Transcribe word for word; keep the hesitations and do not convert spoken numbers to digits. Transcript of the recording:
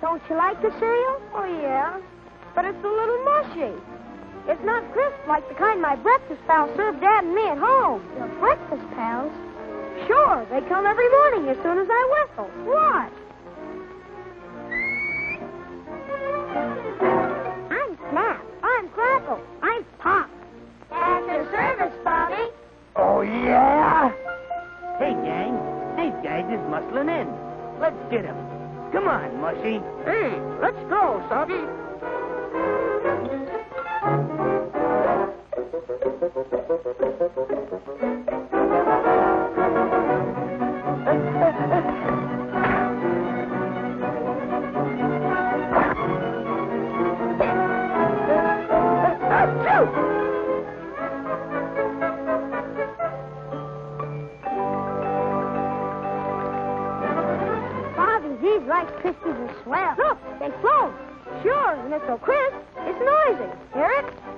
Don't you like the cereal? Oh, yeah. But it's a little mushy. It's not crisp like the kind my breakfast pals serve Dad and me at home. Your breakfast pals? Sure. They come every morning as soon as I whistle. What? I'm Snap. I'm Crackle. I'm Pop. At your service, Bobby. Oh, yeah? Hey, gang. These guys is muscling in. Let's get them. Come on, Mushy. Hey, let's go, Soggy. Crispies are swell. Look, they float. Sure, and it's so crisp, it's noisy. Hear it?